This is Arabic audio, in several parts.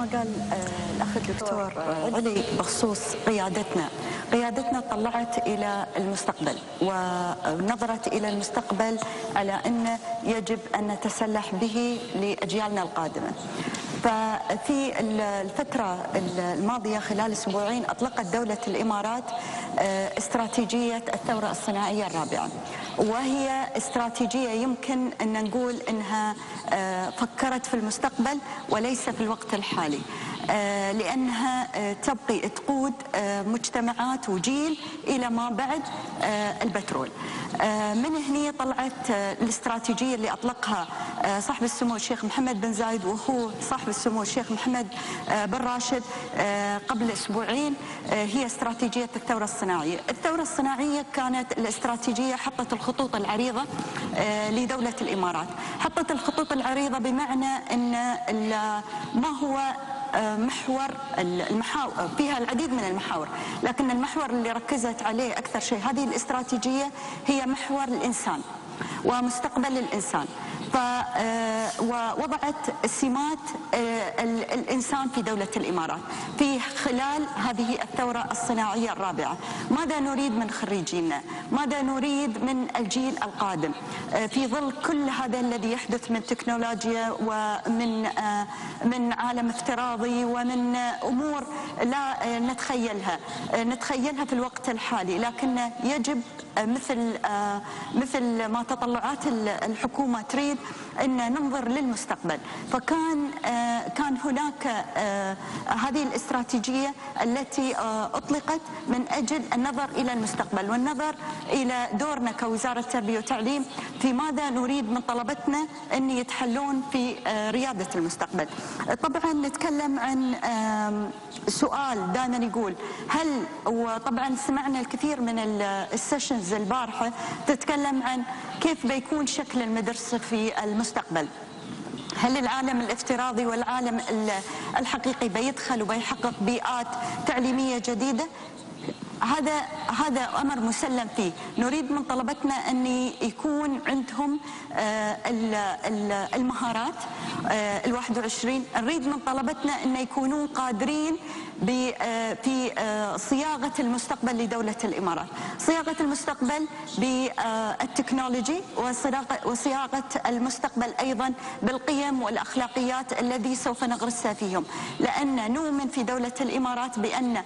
ما قال الأخ الدكتور علي بخصوص قيادتنا، قيادتنا طلعت إلى المستقبل ونظرت إلى المستقبل على أن يجب أن نتسلح به لأجيالنا القادمة. ففي الفترة الماضية خلال أسبوعين أطلقت دولة الإمارات استراتيجية الثورة الصناعية الرابعة، وهي استراتيجية يمكن أن نقول أنها فكرت في المستقبل وليس في الوقت الحالي، لأنها تبقي تقود مجتمعات وجيل إلى ما بعد البترول. من هنا طلعت الاستراتيجية اللي أطلقها صاحب السمو الشيخ محمد بن زايد وهو صاحب السمو الشيخ محمد بن راشد قبل أسبوعين، هي استراتيجية الثورة الصناعية. الثورة الصناعية كانت الاستراتيجية حطت الخطوط العريضة لدولة الإمارات، حطت الخطوط العريضة بمعنى أن ما هو محور المحاور، فيها العديد من المحاور، لكن المحور اللي ركزت عليه أكثر شيء هذه الاستراتيجية هي محور الإنسان ومستقبل الإنسان، ووضعت سمات الإنسان في دولة الإمارات في خلال هذه الثورة الصناعية الرابعة. ماذا نريد من خريجينا؟ ماذا نريد من الجيل القادم في ظل كل هذا الذي يحدث من تكنولوجيا ومن عالم افتراضي ومن أمور لا نتخيلها في الوقت الحالي، لكن يجب مثل ما تطلعات الحكومة تريد أن ننظر للمستقبل. فكان هناك هذه الاستراتيجية التي أطلقت من أجل النظر إلى المستقبل والنظر إلى دورنا كوزارة تربية وتعليم في ماذا نريد من طلبتنا أن يتحلون في ريادة المستقبل. طبعا نتكلم عن سؤال دائما يقول هل، وطبعا سمعنا الكثير من السيشنز البارحة تتكلم عن كيف بيكون شكل المدرسة في المستقبل، هل العالم الافتراضي والعالم الحقيقي بيدخل وبيحقق بيئات تعليمية جديدة؟ هذا أمر مسلم فيه. نريد من طلبتنا أن يكون عندهم المهارات 21، نريد من طلبتنا أن يكونوا قادرين في صياغة المستقبل لدولة الإمارات، صياغة المستقبل بالتكنولوجي وصياغة المستقبل أيضا بالقيم والأخلاقيات الذي سوف نغرسها فيهم، لأن نؤمن في دولة الإمارات بأن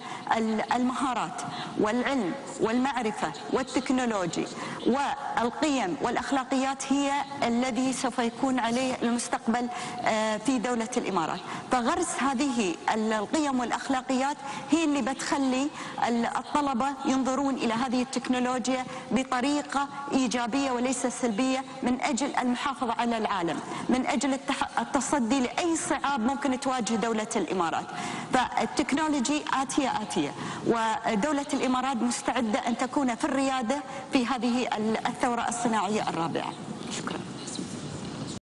المهارات والعلم والمعرفة والتكنولوجي والقيم والأخلاقيات هي الذي سوف يكون عليه المستقبل في دولة الإمارات. فغرس هذه القيم والأخلاقيات هي اللي بتخلي الطلبة ينظرون إلى هذه التكنولوجيا بطريقة إيجابية وليس سلبية، من أجل المحافظة على العالم، من أجل التصدي لأي صعاب ممكن تواجه دولة الإمارات. فالتكنولوجي آتية ودولة الإمارات مستعدة أن تكون في الريادة في هذه الثورة الصناعية الرابعة. شكرا.